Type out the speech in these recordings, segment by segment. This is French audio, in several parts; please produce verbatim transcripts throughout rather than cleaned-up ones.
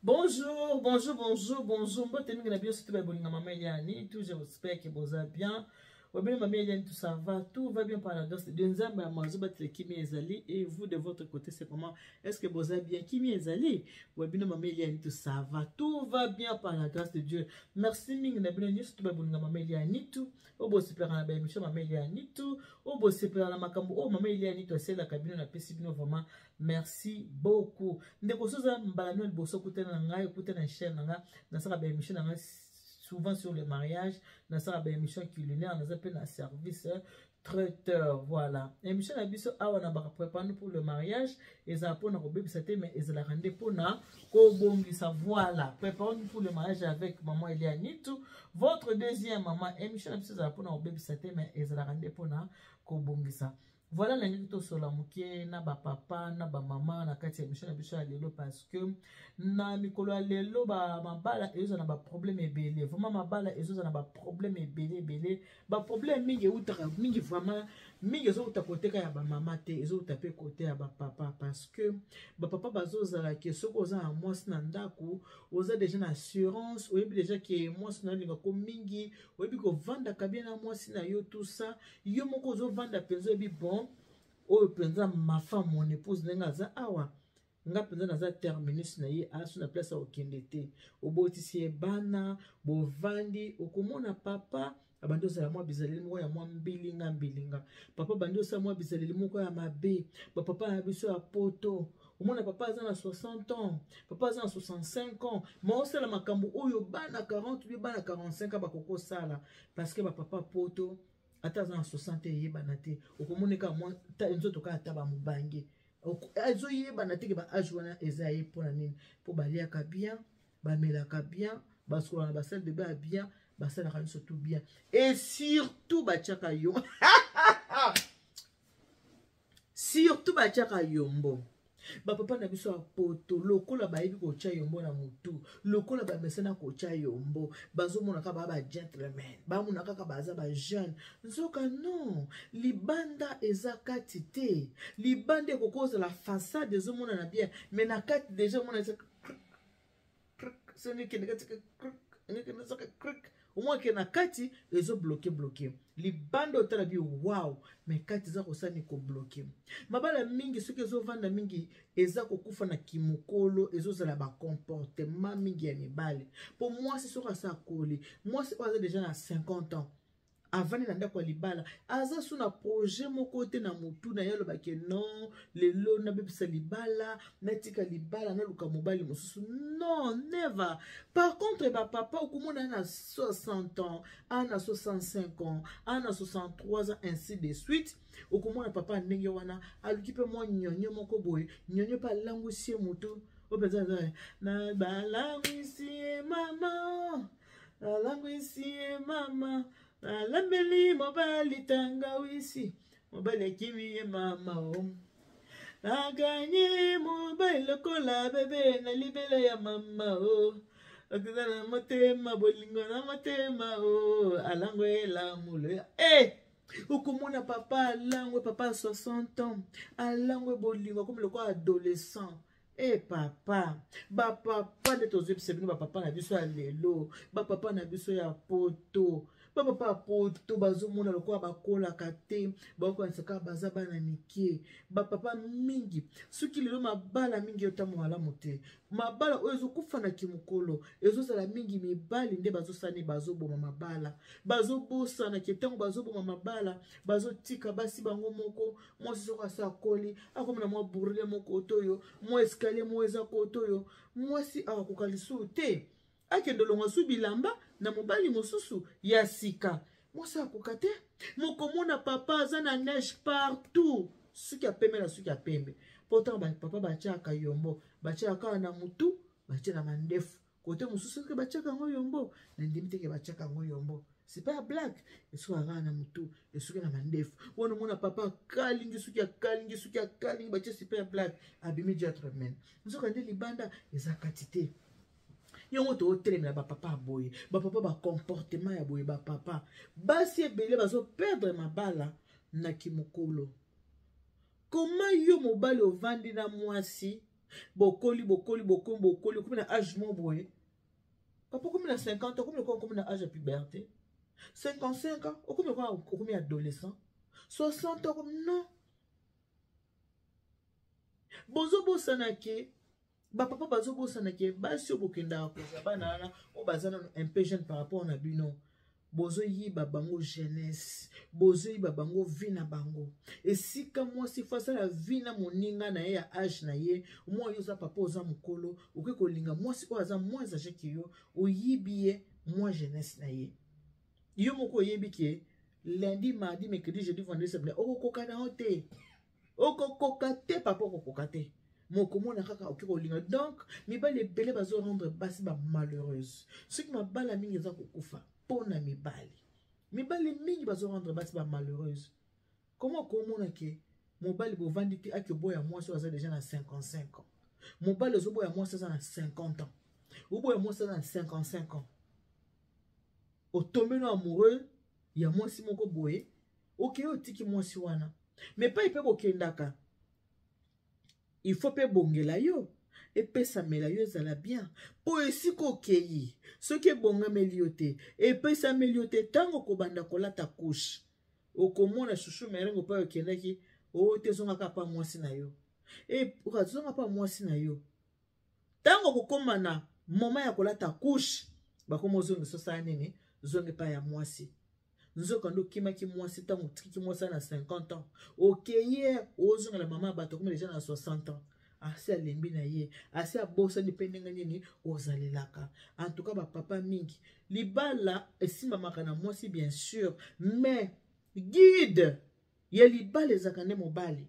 Bonjour, bonjour, bonjour, bonjour. J'espère que vous allez bien. Ça va, tout va bien par la danse. Et vous de votre côté, c'est comment? Est-ce que vous allez bien? Qui m'est allé? Ça va, tout va bien par la grâce de Dieu. Merci, vraiment. Merci beaucoup. Souvent sur le mariage, dans sa émission culinaire, dans un service traiteur, voilà. Émission abisso, ah on a préparé pour le mariage, ils ont pour nous c'était mais ils la rendez pour na kobongi ça voilà. Préparons-nous pour le mariage avec maman Elyane Nitu, votre deuxième maman. Émission abisso, ils ont pour nous c'était mais ils la rendez pour na kobongi ça. Voilà l'anecdote sur la mouké, na ba papa, na ba maman, na kati émission abisso alelo parce que na mikolo alelo ba mabala ezo na ba problème ebele. Vraiment mabala ezo na ba problème ebele ebele. Ba problème mingi outa mingi vraiment mingi ezo outa côté ka ya ba maman te, ezo outa pe côté ya ba papa parce que ba papa bazo zala ke soko za amos na ndako, oza déjà na assurance, oyebi déjà ke amos na linga ko mingi, oyebi ko vanda ka bien na amos na yo tout ça. Yo moko zo vanda penzo bi bon. Oh, ma femme, mon épouse, n'engaza awa. Nga penza naza terminus na ye a suna place au kindete. Obotisiye bana, bovandi, okomona papa. Abando sa mwa bizaleli mwa ya mwa mbilinga mbilinga. Papa bando sa mwa bizaleli mwa ya mabe. Ba papa abiso ya poto. Omona papa azana soixante ans, papa azana soixante-cinq ans. Ma osala makambu oyo bana quarante, bana quarante-cinq ans bakoko sala parce que ba papa poto. Atazan soixante yebanate okomoneka mwa ta nzo toka ta ba mubange azo yebanate ke ba ajwana ezaye pona nini po balia ka bien ba melaka bien ba sola ba salle de bain bien ba salle rani surtout bien et surtout ba chaka yo surtout ba chaka yombo ba papa na biso poto lokola ba yebi ko cha yombo na mutu lokola ba mesana ko cha yombo bazo mona ka ba ba gentleman ba mona ka ba za ba jeune nzoka non libanda ezaka tite libande ko koza la façade ezo mona na bien mais na carte déjà mona ezaka ce n'est que nezaka cric au moins que na carte ezo bloqué bloqué libanda otala bi wow mais kati za kosani ko bloquer mabala mingi soki ezo vanda mingi eza kokufa na kimokolo ezo zala ba comportement mingi ya mibale pour moi c'est soka sa kole moi c'est oza déjà na cinquante ans avant na ndako libala aza sou na projet mon côté na mutu na yelo bake non lelo na bebisa libala na tika libala na luka mobali mosusu non never par contre ba papa okumona na soixante ans ana soixante-cinq ans ana soixante-trois ans ainsi de suite okumona papa ndenge wana aluki pe mo nyonyo moko boye nyonyo pa langu sie mutu opeza na balangu sie mama na langu sie mama la meli mobali tangawisi mobali kimi mama om na ganye mobali lokola bebe na libela ya mama o akuzana motema bolingo na motema o alangwe la mule eh ukumona papa langwe papa soixante ans alangwe bolingo comme le quoi adolescent. Eh papa, ba papa de tos yeux c'est venu ba papa na biso lelo ba papa na biso ya poto papa poto bazo mona lokwa bakola kate bako nsaka bazaba na miki ba papa mingi suki lelo mabala mingi otamu ala moté mabala ozo kufana kimukolo ezo sala mingi mibali nde bazo sani bazo boma mabala bazo bosa na ketango bazo boma mabala bazo tika basi bango moko mo soka sa koli akomna mo burle moko toyo mo escalier mo eza kotoyo mo si akokalisu te akende longa subilamba na mobali mosusu ya sika mosa kokate mokomona papa azana neige partout suki ya pembe na suki ya pembe pourtant ba papa bachaka yombo bachaka na mutu bachaka mandefu kote mosusu ke bachaka ngo yombo na ndimite ke bachaka ngo yombo c'est pas black esu aga na mutu esu ke na mandefu wono mona papa kalingi suki ya kalingi suki ya kalingi bachaka c'est pas black abimi gentleman nzoka ndeli banda ezakatite. Yon woto otelem la ba papa boye, ba papa ba comportement ya boye ba papa. Basi ebele bazo perdre ma bala na kimokolo. Comment yo mobali ovandi na mwasi Bokoli, bokoli, bokoli, bokoli, comme un âge mon boy. Quand on a cinquante ans, comme un âge de puberté. cinquante-cinq ans, comme un adolescent. soixante ans, comme non. Bozo bosanake, ba papa bozo bosanake, ba sio bokenda ko zabana o bazana un peu jeune par rapport na bino. Bozo yi ba bango jeunesse, bozo yi ba bango vie na bango. Et si ka moi si face la vie na moninga na ya âge na ye, moi yo za papa oza mukolo, oki ko linga moi si ko za moins âgé que yo, o yibiye moi jeunesse na ye. Yo moko yebi ke lundi, mardi, mercredi, jeudi, vendredi, samedi, o ko ka na hotel. Oko kokate papa oko kokate moko mona kaka okiko linga donc mibale bele bazo rendre basi ba malheureuse ce qui mabala mingi eza kokufa pona mibale mibale mingi bazo rendre basi ba malheureuse comment komona ke mobali bo vandiki akebo ya moi so aza déjà na cinquante-cinq ans mobali ozobo ya moi so aza na cinquante ans obo ya moi so aza na cinquante-cinq ans otombe no amoureux ya moi si moko boye oke otiki moi si wana. Mais pas il peut kokendaka. Il faut pe bongela yo et pe samela yo ezala bien. Po esi kokeyi, soki bonga meliote et pe sameliote tango kobanda kolata couche. Okomona chouchou merengo pa okendaki, o tezonga ka pa mwasi na yo. Et pour azonga pa mwasi na yo. Tango kokomana moma ya kolata couche, bakomozonga so sa nene, zonga pa ya mwasi. Nous avons cinquante ans. Ok, hier, la maman a les gens à soixante ans. Assez à l'embinaye, assez à bosser de pénéganier, aux alélaka. En tout cas, papa Mingi. Libala, et si maman a moi si bien sûr, mais guide, il y a libal les akane mobali.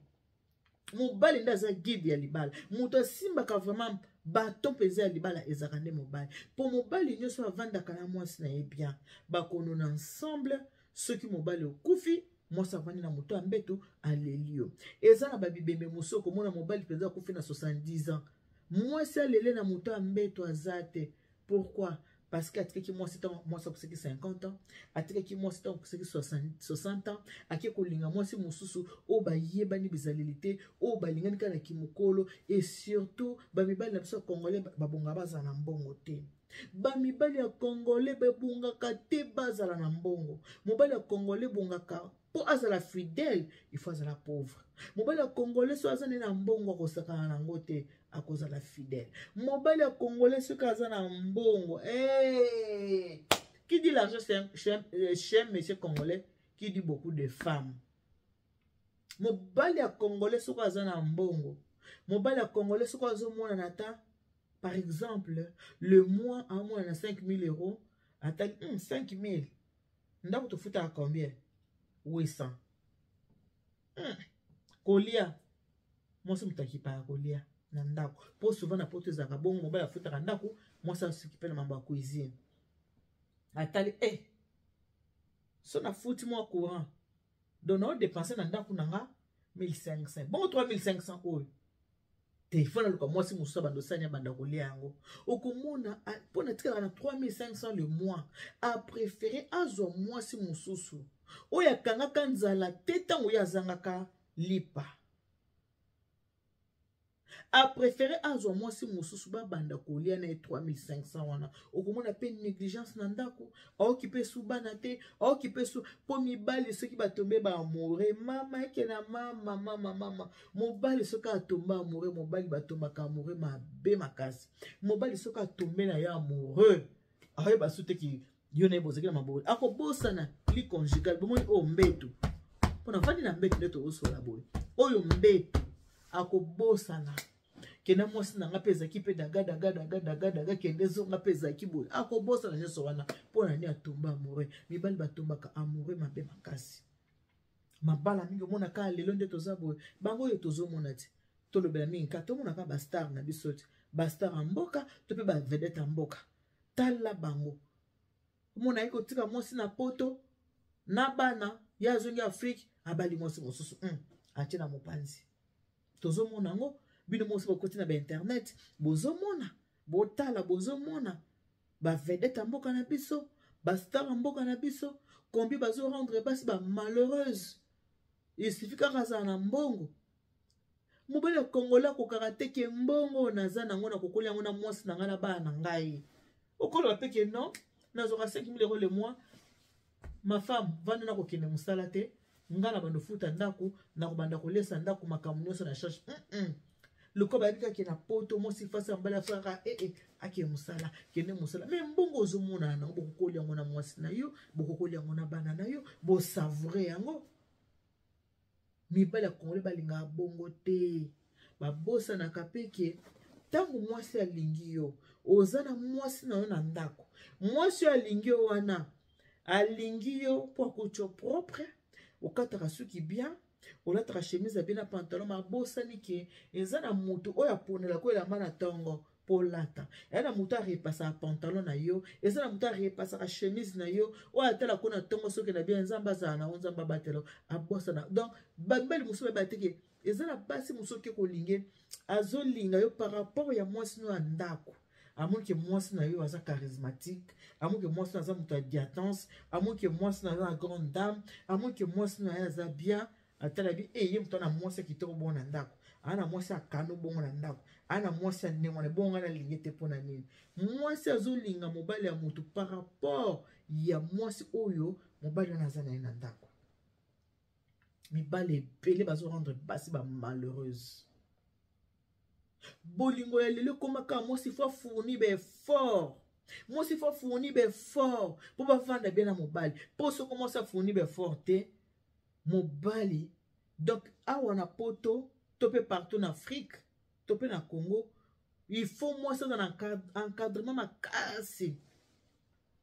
Mobali n'a pas guide, il y a libal. Mouta simba ka vraiment. Baton pesé à l'ibala et zarande mobile. Pour mobile, il n'y a pas vingt à la mois, ce n'est bien. Bakon on ensemble, ceux qui mobile au koufi, moi ça va na moto ambeto à l'élio. Et ça, la babi bébé mousso, comme on a mobile pesé à koufi na soixante-dix ans. Moi, c'est à l'élé na moto ambeto à zate. Pourquoi? Parce qu'à triki moi c'est moi ça pour cinquante ans, à triki moi c'est pour soixante ans, à qui kolinga moi c'est mon sousou, oh bah yeba ni bizalilité, oh bah lingan kana kimokolo et surtout bah mibali na biso congolais ba bonga bazana mbongo te. Bah mibali ya congolais ba bonga ka te bazala na mbongo. Mobali ya congolais bonga ka pour azala fidèle, il faut azala pauvre. Mobali ya congolais so azana na mbongo ko sakana na ngote. À cause de la fidèle. Mobile congolais, ce cas en mbongo. Hey! Qui dit l'argent chez un monsieur congolais? Qui dit beaucoup de femmes? Mobile congolais, ce cas en mbongo. Mobile congolais, ce cas en moins en attente. Par exemple, le mois en moins en cinq mille euros. Attaque cinq mille. Nous te foutre à combien? huit cents. Kolia. Moi, je ne suis pas Kolia. Pour souvent la porte des arabons, mon bel moi ça s'occupe de ma cuisine. Attendez, eh, son affaire moi courant. Donnons dépenser dans d'akou nanga mille cinq cents. Bon trois mille cinq cents euros. Téléphone le comme moi si Moussa Bandosani bandakolé ango. Au commun pour ne tirer dans trois mille cinq cents le mois. A préféré azo moi si Moussoussou. Oya kanga kanzala tetan oya zangaka lipa. A préféré à zo moi si mon souba banda kolia na trois mille cinq cents wana okomona pe négligence na ndako okipe souba na te okipe sou po mibali soki ba tomber ba amore mama ke na mama mama mama mobali soka atomba amore mobali ba tomba ka amore mabe makasi mobali soka tomber na ya amoureux aye ba soute ki yone bozeki na mabori akobosa na li conjugal bomoni o mbetu pona fadi na mbetu neto osola boy oyo mbetu akobosana kena mwasi na ngapeza kipe daga daga daga daga daga kendezo ngapeza kibo akobosana nyeso wana pona ni atomba amore mibali batomba ka amore mabe makasi mabala mingi mona ka lelo nde tozabo bango yotozo mona ti to lobela mingi ka to mona ka ba star na bisoti ba star amboka to pe ba vedette amboka tala bango mona iko tika mwasi na poto na bana ya zongi Afrique abali mwasi mosusu hmm. Atina mopanzi tozomona ngo bino mose ba kotina ba internet bozomona botala bozomona ba vedette mboka na biso ba star mboka na biso kombi bazo rendre basi ba malheureuse il suffit ka raza na mbongo mobile Kongola ko karate ke mbongo naza nango na kokola yango na mwasi na ngala ba na ngai. Okola pe ke non, nazora cinq mille euros le mois. Ma femme va na ko kene musala te, ngala bando futa ndako na ko banda ko lesa ndako makamunyoso na charge. Mhm. Le kobadika ke na poto mo si face mbala frère eh eh ake musala, kene musala. Mais mbongo zo mona na ko kokola yango na mwasi na yo, bokokola yango na bana na yo, bo savourer yango. Mais pas la congolais balinga bongote ba bossa na kapeke tangu mwasi alingio ozana mwasi na ona ndako mwasi alingio wana alingio pour couture propre okataka suki bien olatra chemise bien na pantalon ma bossa nike ezana moto oya ponela ko la mana tongo polata ezana moto repassa pantalon na yo ezana moto repassa chemise na yo oya tala ko na tongo soki na bien nzamba za na nzamba batelo abossa na donc babel musuba bateke ezana basi musoki ko linge azolinga yo par rapport ya mwasi no andako amour que mwasi na yo aza charismatique amour que mwasi na za muto adiatance amour que mwasi na za grande dame amour que mwasi na ya za bien atala bi eye muto na mwasi ki to bona ndako ana mwasi akano bongo na ndako ana mwasi anemo na bongo na lingete pona nini mwasi azolinga mobali ya mutu par rapport ya mwasi oyo mobali na za na ndako. Mais pas les pelés va se rendre basse malheureuse. Bolingo elle le komaka moi si faut fournir ben fort. Moi si faut fournir ben fort pour pas vendre bien à mon bal. Pour se commencer à fournir ben fort té mon bali. Donc a wana poto topé partout en Afrique, topé na Congo, il faut moi ça dans un encadrement ma casse.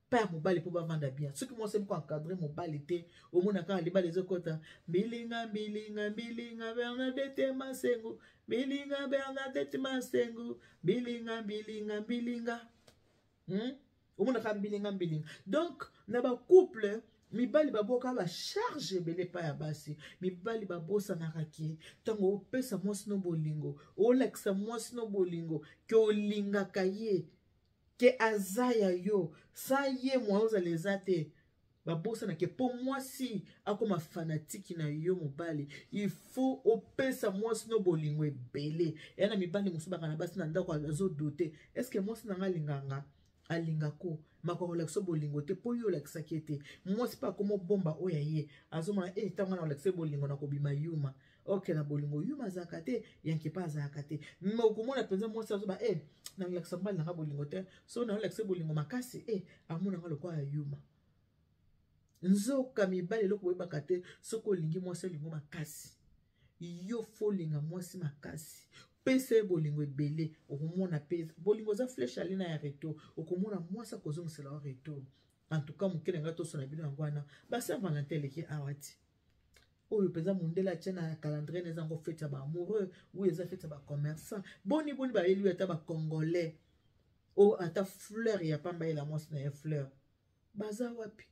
Père mobile pour vendre bien. Ceux qui m'ont c'est pour encadrer mobile était au moins quand les balles côté milinga milinga milinga Bernadette Masengo milinga Bernadette Masengo milinga milinga milinga hmm au moins quand milinga milinga donc na ba couple mi bali baboka la charge belé pa ya basi mi bali babosa na rakie tango opesa mwasi no bolingo olaksa mwasi no bolingo ke olinga kaye que azaya yo ça y est moi vous allez ater babosa na que pour moi si akoma fanatique na yo mobali il faut opesa moi sino bolingo ebele yana mibali musuba kana basi na ndako azo doter est-ce que moi sina ngalinganga alingako makola so bolingo te po yo la kisakete moi c'est pas comme bomba oya ye azoma eh tanga na lekse bolingo na kobima yuma OK na bolingo yuma zakate yanke pa zakate mais okomona penza moi ça ba eh na leksa bal na bolingo te so na leksa bolingo makasi eh amuna ngalo kwa yuma nzoka mibale loko weba kate soko lingi moi se lingo makasi yo folinga moi si makasi pese bolingo ebele okomona pese bolingo za flèche alina ya reto okomona moi sa kozo msela reto en tout cas mukele ngato sona bino ngwana ba Saint Valentin leki awati. Oh, le président Mondela tient à calendrier les enfants fêtes à bas amoureux ou les fêtes à bas commerçants. Boni boni bah lui est à bas congolais. Oh, à ta fleur il y a pas mal la mosse na fleur. Baza wapi.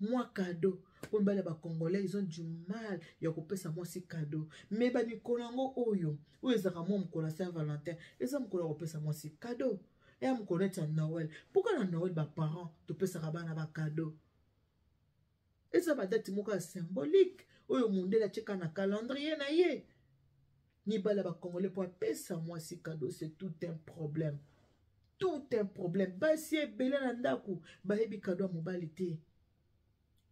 Moi cadeau. Pour bah les bas congolais ils ont du mal. Ils ont coupé sa mosse cadeau. Mais bah ni kolango oyo. Ou les aramons m'kola Saint Valentin. Ils ont m'kola coupé sa mosse cadeau. Et on connaît à Noël. Pourquoi la Noël bah parents tu peux se rabattre à bas cadeau. Et ça va date moka symbolique. Oyo mundela cheka na calendrier na ye. Ni bala ba congolais pour pesa moi si cadeau c'est tout un problème. Tout un problème. Basi e bela na ndaku ba hebi cadeau mobilité.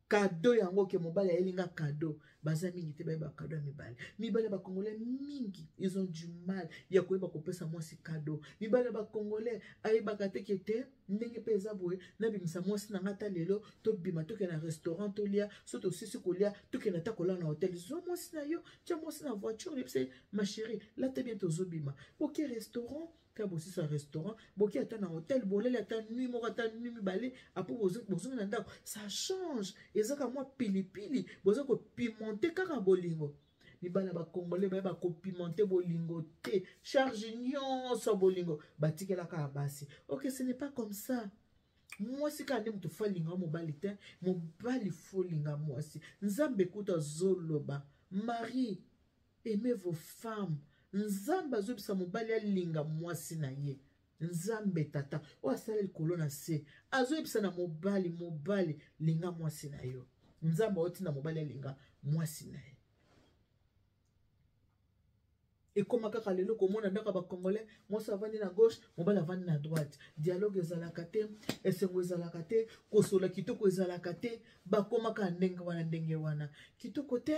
Cadeau yango ke mobala elinga cadeau. Baza mingi te ba cadeau mibale. Mi bala ba congolais mingi, ils ont du mal ya ko ba ko pesa moi si cadeau. Mi bala ba congolais ay ba kate kete ndenge pesa boye na bimisa moi si na ngata lelo to bima to ke na restaurant to lia soto sisi ko lia to ke na ta ko la na hôtel zo moi si na yo, tiens moi si na voiture lipse ma chérie, là t'es bientôt zo bima. OK restaurant ka bosi sa restaurant boki ata na hôtel bolela ata nuit moko ata nuit mibale apo bozongi na ndako ça change ezaka mwa pilipili boza ko pimenter kaka bolingo mibala ba congolais ba ba ko pimenter bolingo te charge nyonso bolingo batikela ka basi. OK ce n'est pas comme ça moi si ka ndemu to falinga mobali te mobali folinga moi si nzambe kuta zoloba mari aimez vos femmes. Nzamba zobi sa mobali ya linga mwasi na ye. Nzambe tata. Oa sale li kolona se. Azobi sa na mobali, mobali, linga mwasi na yo. Nzamba oti na mobali ya linga mwasi na ye. Et comme à l'élo, comme on a d'accord avec Congolais, moi ça va à gauche, moi ça va à droite. Dialogue est à la caté, et c'est où est à la caté, Kosola Kitoko est à la caté, Bakomaka Nengawana Nengawana. Kitoko te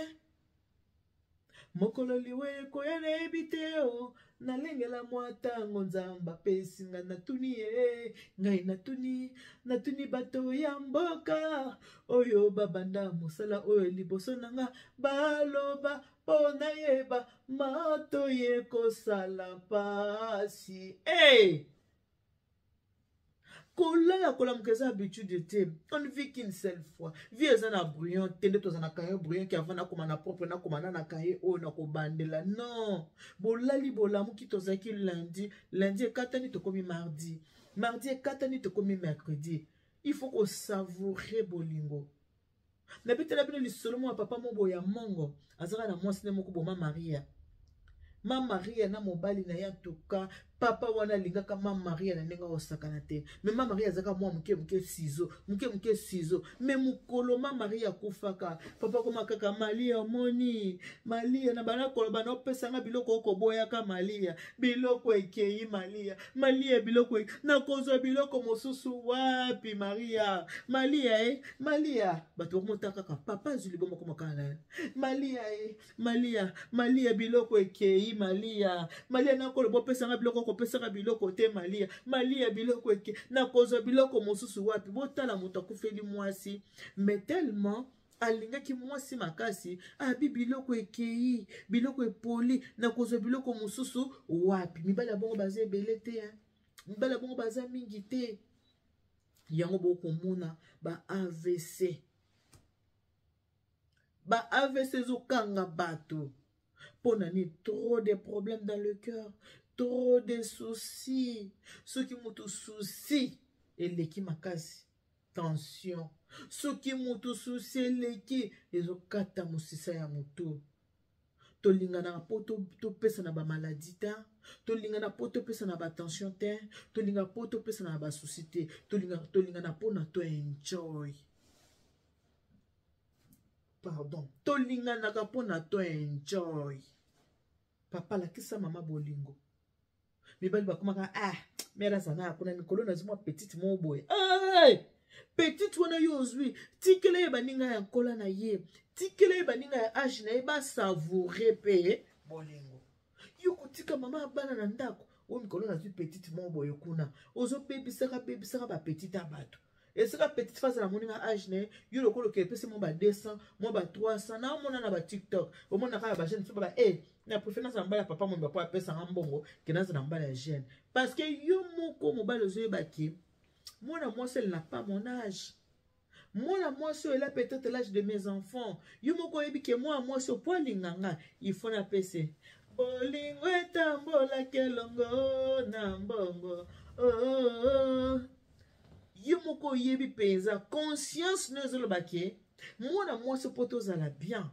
Mokolo liwe koyane ebiteo, na lengela mwata ngonzamba pesi nga natuni ee, ngai natuni, natuni bato ya mboka, oyo babanda musala oyo liboso nanga, baloba pona yeba, mato ye kosala pasi, ee! Kola la kola mkeza habitude te, on ne vit qu'une seule fois. Vie zana brouillon, tende to zana kaye brouillon ki avant na komana propre na komana na kaye o na ko bandela. Non. Bolali bolamu ki to zaki lundi, lundi et katani to komi mardi, mardi et katani to komi mercredi. Il faut qu'on savourer bolingo. Na bete la bino li seulement papa mon boya mongo, azara na monsne moko boma Maria. Ma Maria na mobali na ya toka papa wana lingaka ma Maria na nenga osakana te mais ma Maria zaka mwa mke mke sizo mke mke sizo mais mukolo ma Maria kufaka papa koma kaka Malia moni Malia na bana koloba na pesa nga biloko okoboya ka Malia biloko ekeyi Malia Malia biloko ek... na kozo biloko mosusu wapi Maria Malia eh Malia bato monta kaka papa zulibo moko makana Malia eh Malia Malia biloko ekeyi Malia Malia na koloba pesa nga biloko pesaka biloko te Malia Malia biloko eke na kozo biloko mosusu wapi botala moto akufeli mwasi mais tellement alingaki mwasi makasi abi biloko ekei biloko epoli na kozo biloko mosusu wapi mibala bongo baza ebele te hein mibala bongo baza mingi te yango bokomona ba A V C ba A V C zokanga bato pona ni trop de problèmes dans le cœur. Trop de soucis. Ceux qui m'ont tout souci, et les qui m'accassent. Tension. Ceux qui m'ont tout souci, et les qui. Ils ont kata moussisa ya moutou. To lingana po to pesa na ba maladie ta. To lingana po to pesa na ba tension ta. To lingana po to pesa na ba souci ta. To lingana po na to enjoy. Pardon. To lingana po na to enjoy. Papa la kisa mama bolingo. Mais belle bakomaka ah mais là ça n'a pas une colonne azuma petite mon boy hey petite wana yozwi tikele baninga ya kola na ye tikele baninga ya age na ba savourer pe bolingo yuko tika mama bana na ndako o mikolona azwi petite mon boy kuna ozo bebisaka bebisaka ba petite abato et sera petite face à la moninga age na yulo kolo ke pese mon ba deux cents mon ba trois cents na mona na ba TikTok o mona ka ba jeune so ba eh na préférence en bas papa mon papa pèse en bongo que dans en bas la jeune parce que yo moko mo balozo baki moi na moi elle n'a pas mon âge moi na moi elle a peut-être l'âge de mes enfants yo moko ebi que moi moi so po linganga il faut na pèse bolingo etambola kelongo na bongo oh yo moko yebi pesa conscience nezolo baki moi na moi so poto zala bien.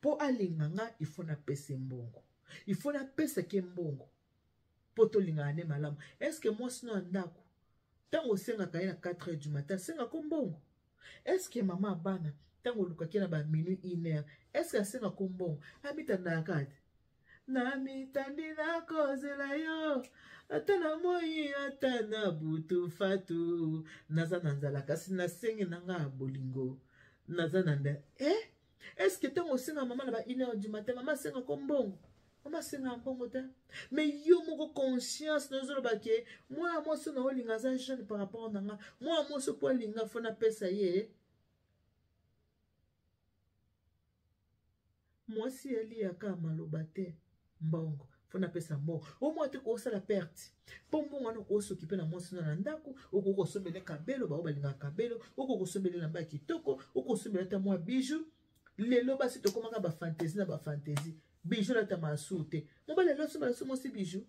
Pour aller nanga, il faut na pèse mbongo. Il faut na pèse ke mbongo. Poto lingane malam. Est-ce que moi sinon andako? Tango senga kaye na quatre heures du matin, senga ko mbongo. Est-ce que maman bana tango lukaki na ba minuit une heure? Est-ce que senga ko mbongo? Habita na kat. Na mitandi na kozela yo. Atana moyi atana butu fatu. Naza nanzala kasi na sengi nanga bolingo. Naza nanda. Eh? Est-ce que tant aussi maman là-bas une heure du matin maman c'est comme bon maman c'est un bon matin mais yo mon conscience nous le baquet moi moi ce n'ont lingaza jeune par rapport à moi moi ce point linga faut na pesa yé moi si elle y a qu'à malobate mbongo faut na pesa mbongo au moins tu causes la perte pour moi on cause s'occuper na moi ce n'ont ndako au cause sombele kabelo ba obalinga kabelo au cause sombele lamba kitoko au cause sombele ta moi bijou. Les lobas, c'est comme un fantaisie, un fantaisie. Bijou, là, t'as ma sauté. Mon bal, là, c'est mon bijou.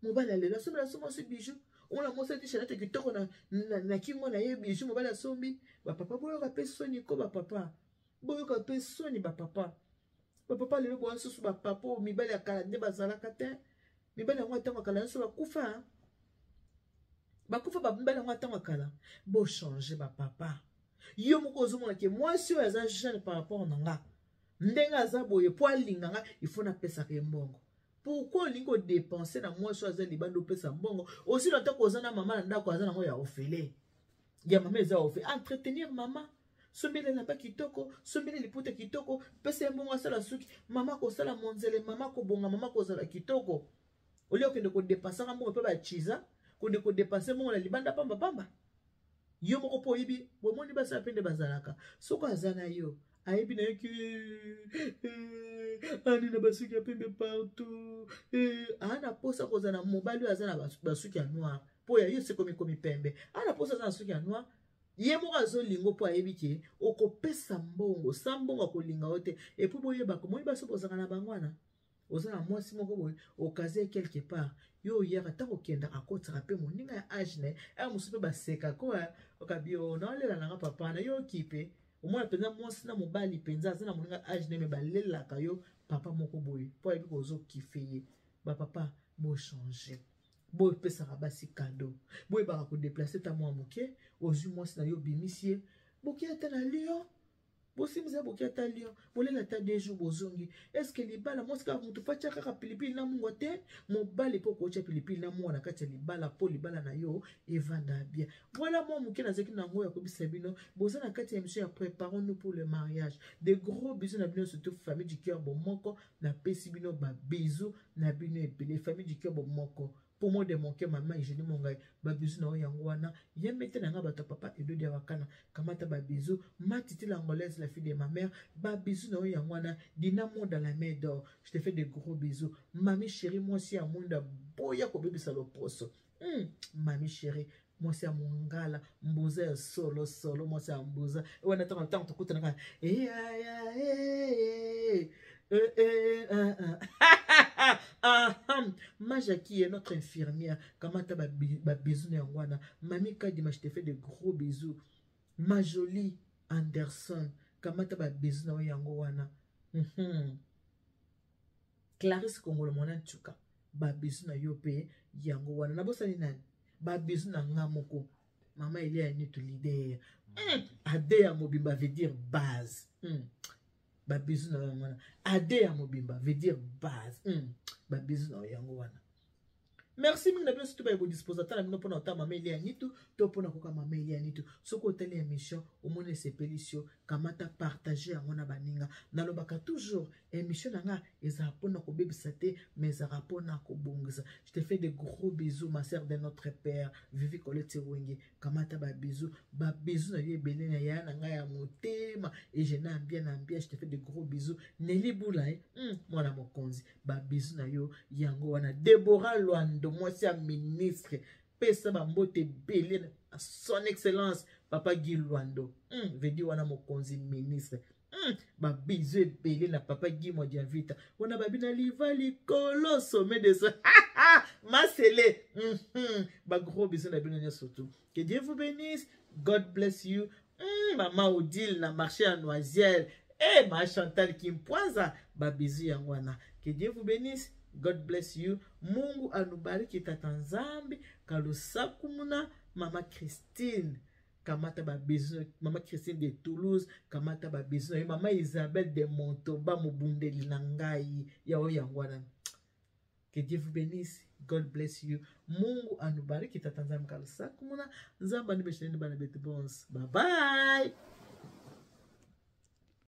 Mon bal, là, c'est mon bijou. On a montré que j'étais que toi, on a qui m'en a eu bijou, mon bal, la zombie. Bah, papa, boyo, rappelle Sony, comme papa. Boyo, rappelle Sony, bah, papa. Bah, papa, le bon sous, bah, papa, mi bal, la calade, bah, zala, catin. Mi bal, la moitié, ma calade, sur la koufa. Bah, koufa, bah, mi bal, la moitié, ma calade. Bon, changer, bah, papa. Yo mokozo mona ke moi si eza jeune par rapport nanga ndenga za boye po linga il faut na pesa ke mbongo pourquoi on dépenser dans moi soit les bandes de bon aussi longtemps qu'on a maman on a on a offert ya maman ils ont offert entretenir maman sombele na pas kitoko sombele liputa kitoko pesa mbongo asala suki maman ko sala monzele maman ko bonga maman ko sala kitoko au lieu que de dépenser mbongo pe ba chiza ko de dépenser mbongo la libanda pamba pamba yo moko po yibi bo moni ba sa pende bazalaka soko azana yo aibi na yo ki ani na basuki ya pembe partout ana posa ko zana mobali azana basuki ya noir po ya yo se komi komi pembe ana posa zana suki ya noir ye moko azolingo po aibi ki okopesa mbongo sambongo ko linga ote et puis boye ba ko moni baso posaka na bangwana ozana mwasi moko boye okaze quelque part yo yera tako kenda akota rape moninga ya ajne a musupe baseka ko okabio na lela na papa na yo kipe moi penza mwasi na mobali penza zana moninga ajne me balela kayo papa moko boye po ebi ko zo kifeye ba papa bo changer bo pesa rabasi cadeau bo ba ko déplacer ta moi moke ozu mwasi na yo bimisie boki atana lio bosi mza boki atalio bolela ta deux jours bozongi est-ce que libala mosika mutu facha kaka pilipili na mungo te mobali po kocha pilipili na mwana kati libala po libala na yo evanda bien voilà moi mukena zeki na ngo ya kobisabino boza na kati ya monsieur ya préparons nous pour le mariage des gros bisous na bino surtout famille du cœur bomoko na pesibino ba bisous na bino ebele famille du cœur bomoko pour moi de manquer maman et je dis mon gars ba bisou na oyangwana ya mette na ba papa et deux wakana kamata ba bisou ma titi l'angolaise la fille de ma mère ba bisou na oyangwana dinamo dans la mer d'or je te fais des gros bisous mamie chérie moi aussi à munda boya ko bébé saloposo hmm mamie chérie moi c'est à mongala mboza solo solo moi c'est à mboza et on attend tant tout na eh eh Euh, euh, euh, euh. ah, hum. Ma Jackie est notre infirmière. Comment t'as ma bisou n'yangwana? Mamie Kadima, je te fais de gros bisous. Ma jolie Anderson, comment t'as ma bisou n'yangwana? Mm-hmm. Clarisse Kongolo mona tchuka. Ba bisou na yope yangowana. Na bossa ni nan. Ba bisou na ngamoko. Maman Elyane Nitu leader. Mm. Ade ya mobimba veut dire base. Mm. Ba bisou na yangwana. Ade ya mobimba veut dire base. Mm. Ba bisou na yangwana. Merci mingi na bien surtout ba bo dispositeur na mino pona ota mama Elyane Nitu to pona koka mama Elyane Nitu. Soko tele émission au monde sepelisio kamata partager ngona baninga. Na lobaka toujours émission nanga eza pona ko bebisa te mais za pona ko bongisa. Je te fais des gros bisous ma sœur de notre père Vivi Colette Wengi. Kamata ba bisous ba bisous na ye belen ya nanga ya motema et je n'aime bien en bien je te fais des gros bisous. Nelly Boulay mwana mokonzi ba bisous na yo yango wana Deborah Lwando moi c'est un ministre pesa bambote belé son excellence papa Guy Luando mm, veut dire wana mokonzi ministre mm, ba bisou belé na papa Guy moi dia vita wana babina livali kolo sommet de ça ma scellé mm -hmm. Ba gros bisou na bino surtout que Dieu vous bénisse God bless you mm, maman Odile na marché à Noisiel et hey, ma Chantal qui me poisa ba bisou yangwana que Dieu vous bénisse God bless you. Mungu anubariki tata nzambi. Kalusaku muna mama Christine. Kamata ba bisou. Mama Christine de Toulouse. Kamata ba bisou. Mama Isabelle de Montauban. Mubunde linangai. Yao yangwana. Que Dieu vous bénisse. God bless you. Mungu anubariki tata nzambi. Kalusaku muna. Nzamba nibeshene banabete bons. Bye bye.